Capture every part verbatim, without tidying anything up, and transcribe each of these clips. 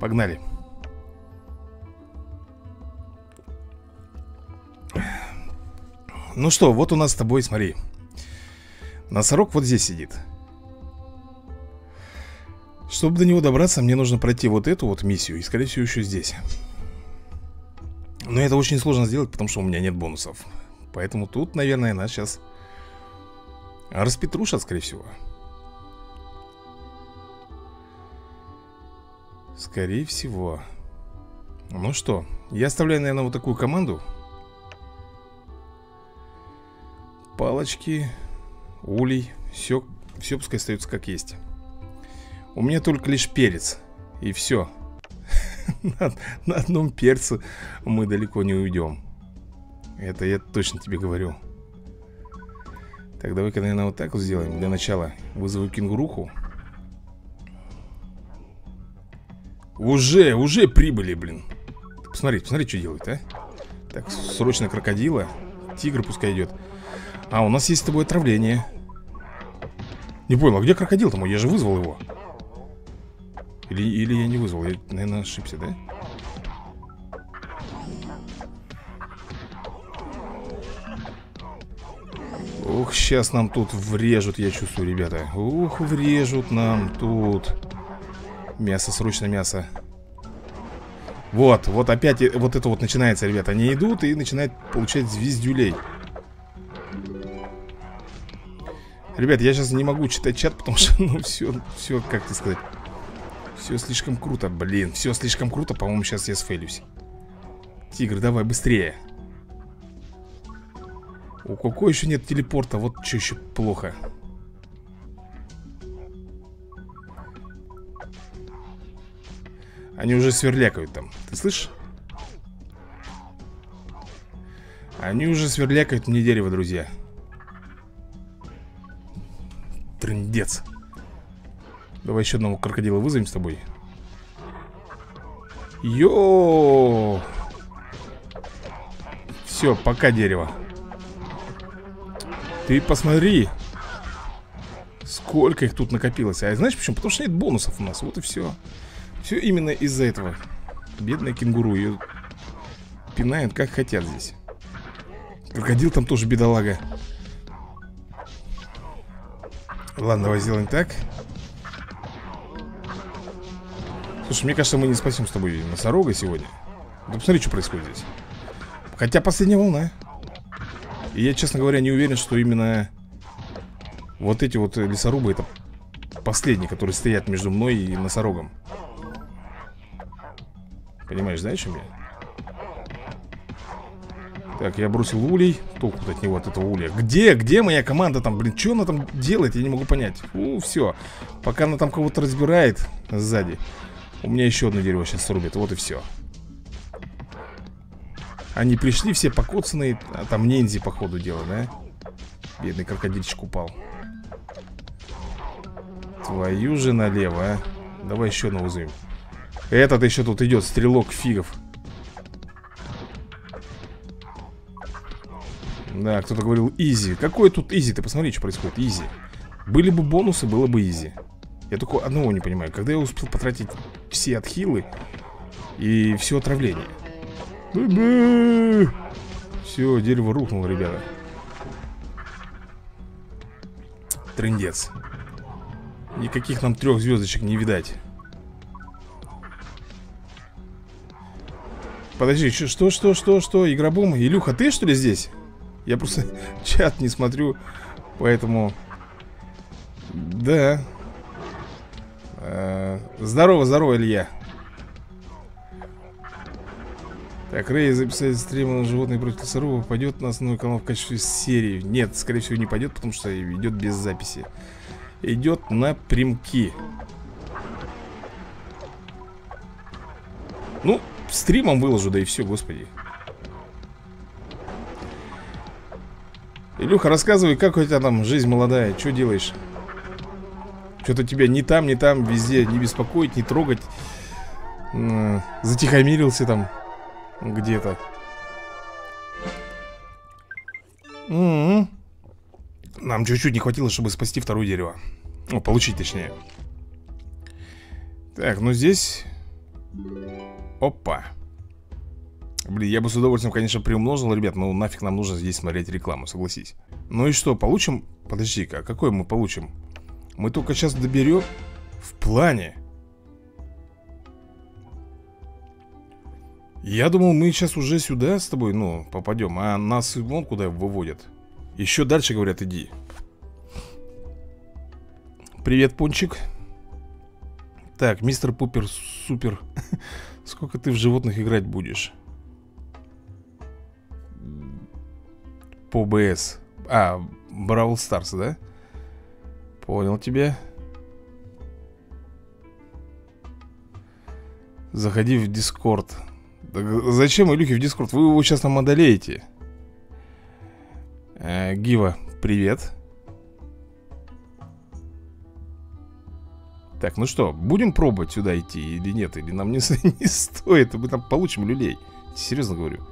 Погнали. Ну что, вот у нас с тобой, смотри. Носорог вот здесь сидит. Чтобы до него добраться, мне нужно пройти вот эту вот миссию. И, скорее всего, еще здесь. Но это очень сложно сделать, потому что у меня нет бонусов. Поэтому тут, наверное, нас сейчас распетрушат, скорее всего. Скорее всего. Ну что, я оставляю, наверное, вот такую команду. Палочки, улей. Все, все пускай остается как есть. У меня только лишь перец. И все. На одном перце мы далеко не уйдем. Это я точно тебе говорю. Так, давай-ка, наверное, вот так вот сделаем. Для начала вызову кенгуруху. Уже, уже прибыли, блин. Посмотри, посмотри, что делает, а. Так, срочно крокодила. Тигр пускай идет. А, у нас есть с тобой отравление. Не понял, а где крокодил-то мой? Я же вызвал его. Или, или я не вызвал, я, наверное, ошибся, да? Ух, сейчас нам тут врежут, я чувствую, ребята. Ух, врежут нам тут. Мясо, срочно мясо. Вот, вот опять вот это вот начинается, ребята. Они идут и начинают получать звездюлей. Ребят, я сейчас не могу читать чат, потому что, ну, все, все, как ты сказать. Все слишком круто, блин. Все слишком круто, по-моему, сейчас я сфейлюсь. Тигр, давай, быстрее. У Коко еще нет телепорта, вот что еще плохо. Они уже сверлякают там, ты слышишь? Они уже сверлякают мне дерево, друзья. Трындец. Давай еще одного крокодила вызовем с тобой. Йо! Все, пока, дерево. Ты посмотри, сколько их тут накопилось. А знаешь почему? Потому что нет бонусов у нас. Вот и все. Все именно из-за этого. Бедная кенгуру. Ее пинают как хотят здесь. Крокодил там тоже бедолага. Ладно, давай сделаем так. Слушай, мне кажется, мы не спасем с тобой носорога сегодня. Да посмотри, что происходит здесь. Хотя последняя волна. И я, честно говоря, не уверен, что именно вот эти вот лесорубы — это последние, которые стоят между мной и носорогом. Понимаешь, знаешь, что мне? Так, я бросил улей. Толку-то от него, от этого улья. Где, где моя команда там? Блин, что она там делает? Я не могу понять. Ну, все. Пока она там кого-то разбирает сзади, у меня еще одно дерево сейчас срубит. Вот и все. Они пришли все покоцанные. А там ниндзя, походу, дела, да? Бедный крокодильчик упал. Твою же налево, а. Давай еще одного вызовем. Этот еще тут идет, стрелок фигов. Да, кто-то говорил изи. Какой тут изи? Ты посмотри, что происходит. Изи. Были бы бонусы, было бы изи. Я только одного не понимаю. Когда я успел потратить все отхилы и все отравление? Все, дерево рухнуло, ребята. Трындец. Никаких нам трех звездочек не видать. Подожди, что, что, что, что? Игробом? Илюха, ты что ли здесь? Я просто чат не смотрю, поэтому... Да. Здорово, здорово, Илья. Так, Рэй записать стрим на животные против лесоруба. Пойдет на основной канал в качестве серии? Нет, скорее всего, не пойдет, потому что идет без записи. Идет напрямки. Ну, стримом выложу, да и все, господи. Илюха, рассказывай, как у тебя там жизнь молодая, что делаешь? Что-то тебя не там, не там, везде не беспокоить, не трогать. Затихомирился там где-то. М-м-м. Нам чуть-чуть не хватило, чтобы спасти второе дерево. Ну, получить, точнее. Так, ну здесь Опа. Блин, я бы с удовольствием, конечно, приумножил, ребят, но нафиг нам нужно здесь смотреть рекламу, согласись. Ну и что, получим? Подожди-ка, какой мы получим? Мы только сейчас доберем в плане. Я думал, мы сейчас уже сюда с тобой, ну, попадем, а нас вон куда выводят. Еще дальше, говорят, иди. Привет, Пончик. Так, мистер Пупер Супер. Сколько ты в животных играть будешь? По БС. А, Бравл Старс, да? Понял тебя. Заходи в Дискорд. Зачем, Илюхи, в Дискорд? Вы его сейчас нам одолеете. э, Гива, привет. Так, ну что, будем пробовать сюда идти или нет? Или нам не, не стоит? Мы там получим люлей. Серьезно говорю.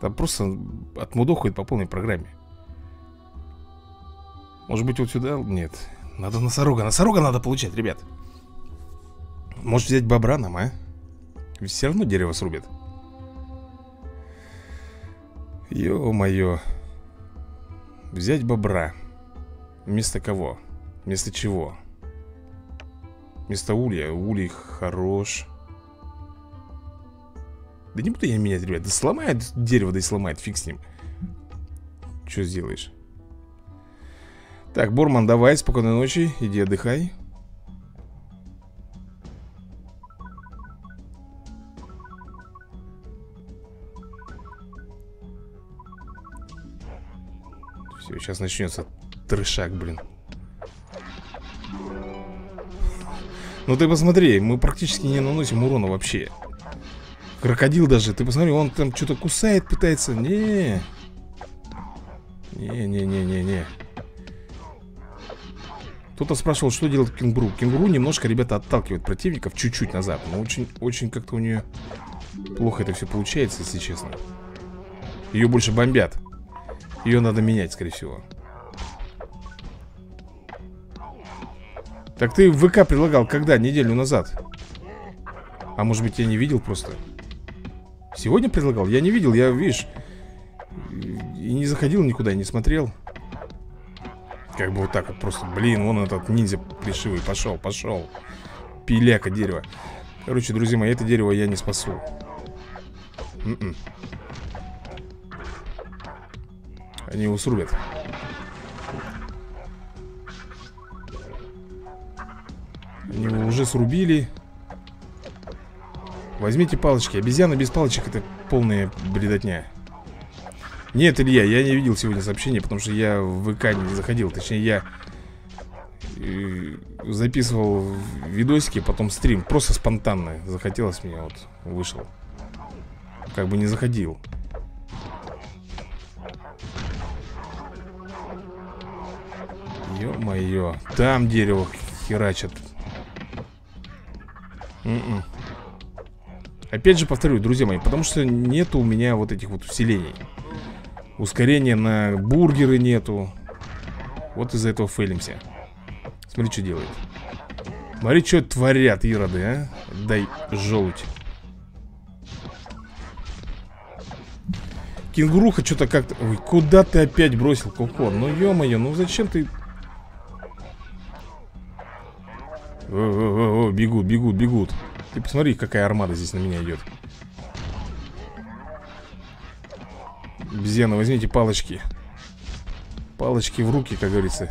Там просто отмудохает по полной программе. Может быть, вот сюда? Нет. Надо носорога. Носорога надо получать, ребят. Может взять бобра нам, а? Ведь все равно дерево срубят. Ё-моё. Взять бобра. Вместо кого? Вместо чего? Вместо улья. Улей хорош. Да не буду я менять, ребят. Да сломает дерево, да и сломает. Фиг с ним. Что сделаешь? Так, Борман, давай, спокойной ночи. Иди отдыхай. Все, сейчас начнется трешак, блин. Ну ты посмотри, мы практически не наносим урона вообще. Крокодил даже, ты посмотри, он там что-то кусает, пытается. Не, не, не, не, не, не. Кто-то спрашивал, что делает кенгуру. Кенгуру немножко, ребята, отталкивает противников чуть-чуть назад, но очень, очень как-то у нее плохо это все получается, если честно. Ее больше бомбят. Ее надо менять, скорее всего. Так ты в ВК предлагал когда? Неделю назад. А может быть, я не видел просто. Сегодня предлагал? Я не видел, я, видишь, и не заходил никуда, не смотрел. Как бы вот так вот просто, блин, вон этот ниндзя плешивый, пошел, пошел. Пиляка дерево. Короче, друзья мои, это дерево я не спасу. М-м. Они его срубят. Они его уже срубили. Возьмите палочки. Обезьяна без палочек — это полная бредотня. Нет, Илья, я не видел сегодня сообщение, потому что я в ВК не заходил. Точнее, я записывал видосики, потом стрим. Просто спонтанно захотелось мне, вот, вышел. Как бы не заходил. Ё-моё, там дерево херачат. М-м. Опять же повторю, друзья мои, потому что нету у меня вот этих вот усилений. Ускорения на бургеры нету. Вот из-за этого фейлимся. Смотри, что делает. Смотри, что творят ироды, а? Дай желудь. Кенгуруха что-то как-то... Ой, куда ты опять бросил, Коко? Ну, ё-моё, ну зачем ты... О, о, о, о, бегут, бегут, бегут. Ты посмотри, какая армада здесь на меня идет. Обезьяна, возьмите палочки. Палочки в руки, как говорится.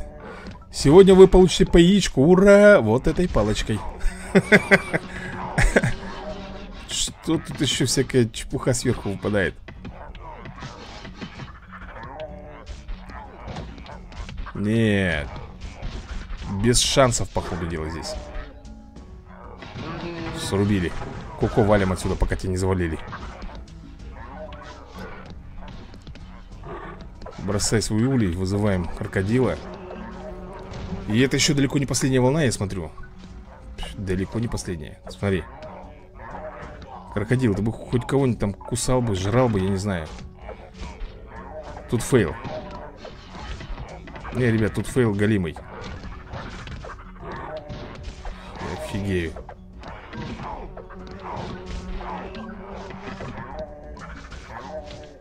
Сегодня вы получите по яичку. Ура! Вот этой палочкой. Что тут еще всякая чепуха сверху выпадает? Нет. Без шансов, походу, дело здесь. Срубили. Коко, валим отсюда, пока тебя не завалили. Бросай свой улей, вызываем крокодила. И это еще далеко не последняя волна, я смотрю. Далеко не последняя. Смотри. Крокодил, ты бы хоть кого-нибудь там кусал бы, жрал бы, я не знаю. Тут фейл. Не, ребят, тут фейл галимый. Офигею.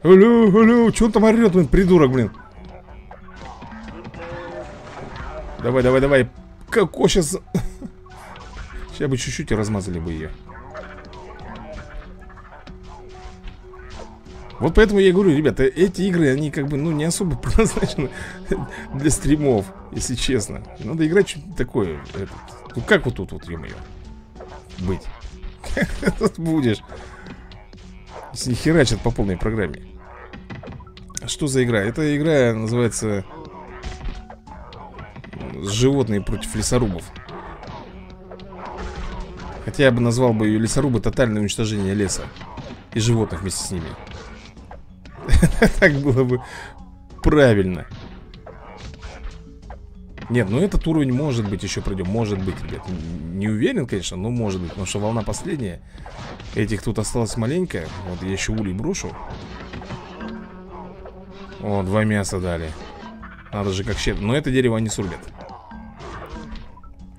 Алло, алло, чё он там орёт, блин, придурок, блин. Давай, давай, давай. Како сейчас... Сейчас бы чуть-чуть и размазали бы ее. Вот поэтому я и говорю, ребята, эти игры, они как бы, ну, не особо предназначены для стримов, если честно. Надо играть что-то такое. Этот. Ну, как вот тут, вот, ё-моё, быть? Как тут будешь? Если не херачат по полной программе. Что за игра? Эта игра называется «Животные против лесорубов». Хотя я бы назвал бы ее «Лесорубы. Тотальное уничтожение леса и животных вместе с ними». Так было бы правильно. Нет, ну этот уровень может быть еще пройдем. Может быть, ребят. Не уверен, конечно, но может быть. Потому что волна последняя. Этих тут осталось маленько. Вот я еще улей брошу. О, два мяса дали. Надо же как щедро. Но это дерево они срубят.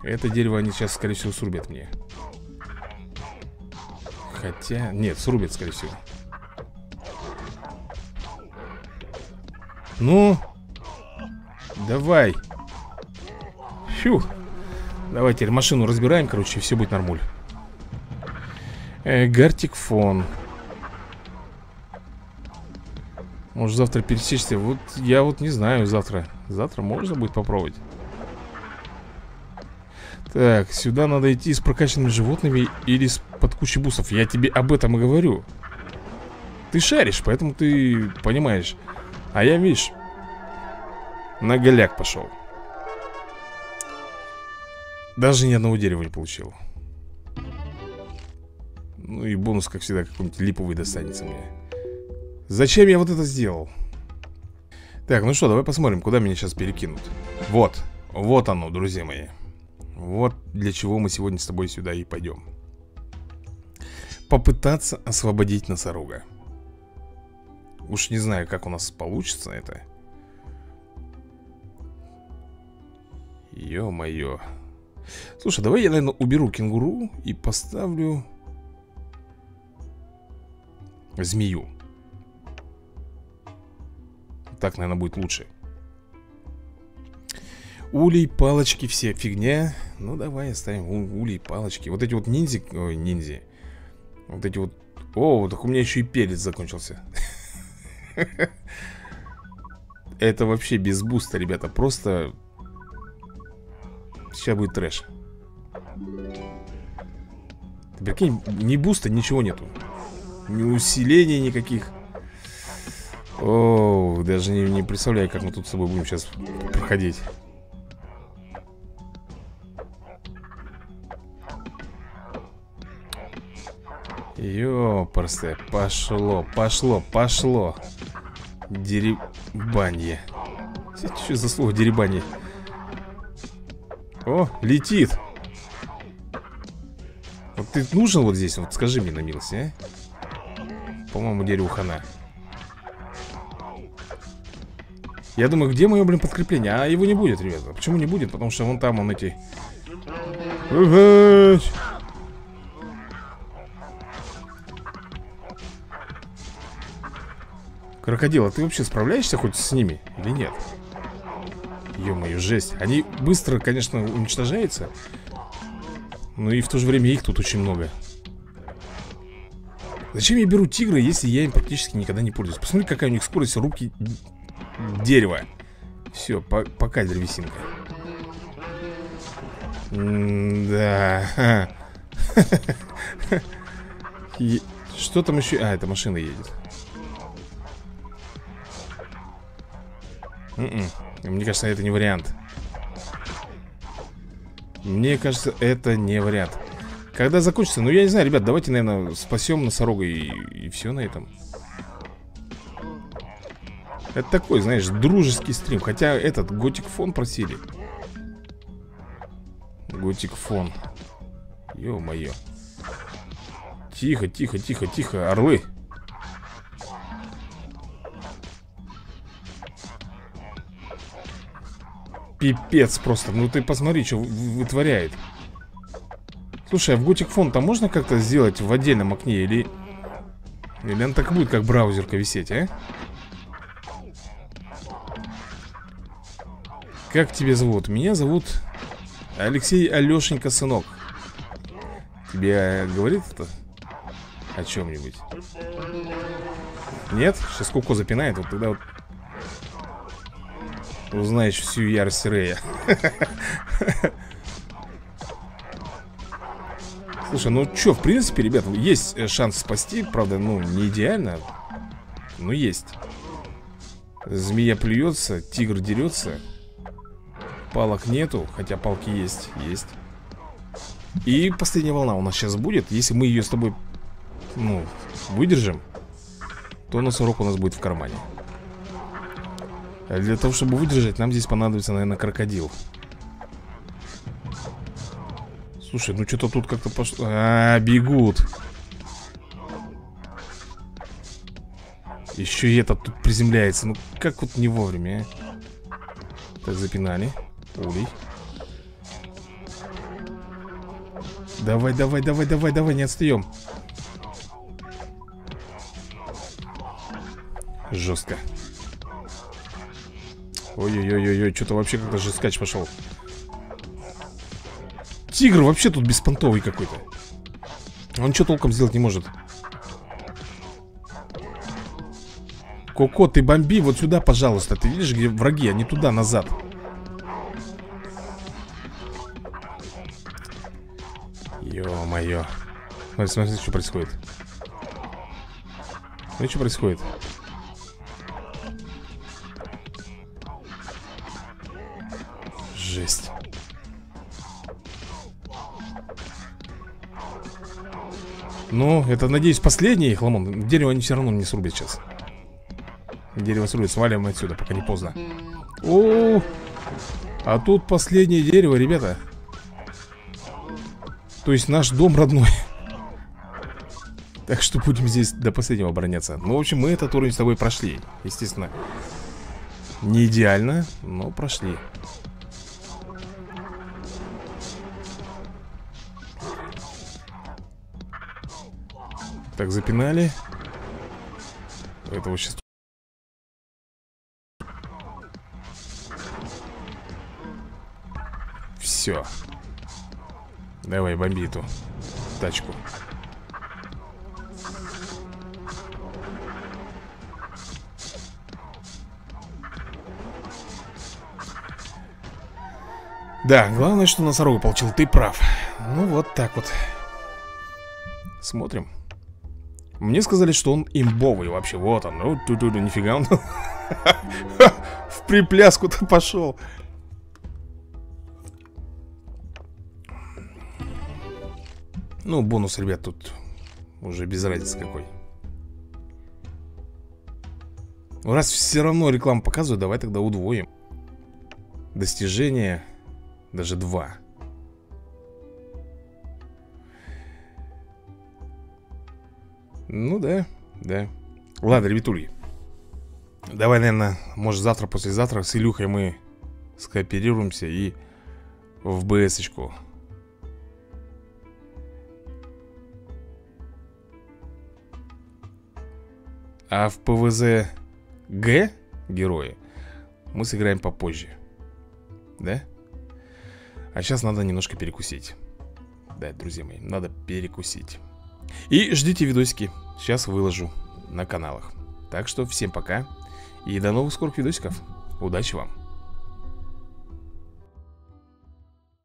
Это дерево они сейчас, скорее всего, срубят мне. Хотя... Нет, срубят, скорее всего. Ну, давай. Фью. Давай теперь машину разбираем, короче, и все будет нормуль. э, Гартикфон. Может завтра пересечься? Вот я вот не знаю, завтра. Завтра можно будет попробовать. Так, сюда надо идти с прокачанными животными или с под кучей бусов. Я тебе об этом и говорю. Ты шаришь, поэтому ты понимаешь. А я, видишь, на голяк пошел. Даже ни одного дерева не получил. Ну и бонус, как всегда, какой-нибудь липовый достанется мне. Зачем я вот это сделал? Так, ну что, давай посмотрим, куда меня сейчас перекинут. Вот, вот оно, друзья мои. Вот для чего мы сегодня с тобой сюда и пойдем. Попытаться освободить носорога. Уж не знаю, как у нас получится это. Ё-моё. Слушай, давай я, наверное, уберу кенгуру и поставлю змею. Так, наверное, будет лучше. Улей, палочки, все фигня. Ну, давай оставим улей, палочки. Вот эти вот ниндзи... Ой, ниндзи. Вот эти вот... О, так у меня еще и перец закончился. Это вообще без буста, ребята. Просто сейчас будет трэш. Ты прикинь, ни буста, ничего нету. Ни усилений никаких. О, даже не, не представляю, как мы тут с собой будем сейчас проходить. Ёпарсе, пошло, пошло, пошло. Деребанье. Что за слово деребанье? О, летит. Вот ты нужен вот здесь, вот скажи мне на милость, а? По-моему, дереву хана. Я думаю, где мое, блин, подкрепление? А его не будет, ребята. Почему не будет? Потому что вон там, он эти... Крокодил, а ты вообще справляешься хоть с ними или нет? Ё-моё, жесть. Они быстро, конечно, уничтожаются. Но и в то же время их тут очень много. Зачем я беру тигра, если я им практически никогда не пользуюсь? Посмотри, какая у них скорость рубки дерева. Все, по пока, древесинка. Да. Что там еще? А, это машина едет. Мне кажется, это не вариант. Мне кажется, это не вариант. Когда закончится? Ну, я не знаю, ребят, давайте, наверное, спасем носорога и, и все на этом. Это такой, знаешь, дружеский стрим. Хотя этот, Готикфон просили. Готикфон. Ё-моё. Тихо, тихо, тихо, тихо, орлы. Пипец просто. Ну ты посмотри, что вытворяет. Слушай, а в Gothic Font там можно как-то сделать в отдельном окне? Или... Или он так будет, как браузерка, висеть, а? Как тебя зовут? Меня зовут Алексей Алешенька, сынок. Тебе говорит это о чем-нибудь? Нет? Сейчас Коко запинает, вот тогда вот узнаешь всю ярость Рэя. Слушай, ну что, в принципе, ребят, есть шанс спасти. Правда, ну, не идеально, но есть. Змея плюется, тигр дерется. Палок нету, хотя палки есть. Есть. И последняя волна у нас сейчас будет. Если мы ее с тобой, ну, выдержим, то у нас урок у нас будет в кармане. Для того, чтобы выдержать, нам здесь понадобится, наверное, крокодил. Слушай, ну что-то тут как-то пошло... А, бегут. Еще и этот тут приземляется. Ну как вот не вовремя, а? Так, запинали. Улей. Давай, давай, давай, давай, давай, не отстаем. Жестко. Ой-ой-ой-ой, что-то вообще как-то жесткач пошел. Тигр вообще тут беспонтовый какой-то. Он что толком сделать не может. Коко, ты бомби вот сюда, пожалуйста. Ты видишь, где враги, а не туда, назад. Ё-моё. Смотри, смотри, что происходит. Смотри, что происходит. Жесть. Ну, это, надеюсь, последний хламон. Дерево они все равно не срубят сейчас. Дерево срубят, сваливаем отсюда, пока не поздно. О-о-о! А тут последнее дерево, ребята. То есть наш дом родной. Так что будем здесь до последнего обороняться. Ну, в общем, мы этот уровень с тобой прошли. Естественно, не идеально, но прошли. Так, запинали. Этого сейчас. Все. Давай, бомби эту тачку. Да, главное, что носорога получил, ты прав. Ну вот так вот. Смотрим. Мне сказали, что он имбовый вообще. Вот он. Ну, тут нифига он. В припляску-то пошел. Ну, бонус, ребят, тут уже без разницы какой. Раз все равно рекламу показывают, давай тогда удвоим. Достижение даже два. Ну да, да. Ладно, ребятули. Давай, наверное, может завтра, послезавтра с Илюхой мы скооперируемся и в БС-очку. А в ПВЗ Г герои мы сыграем попозже. Да? А сейчас надо немножко перекусить. Да, друзья мои, надо перекусить. И ждите видосики, сейчас выложу на каналах. Так что всем пока и до новых скорых видосиков. Удачи вам!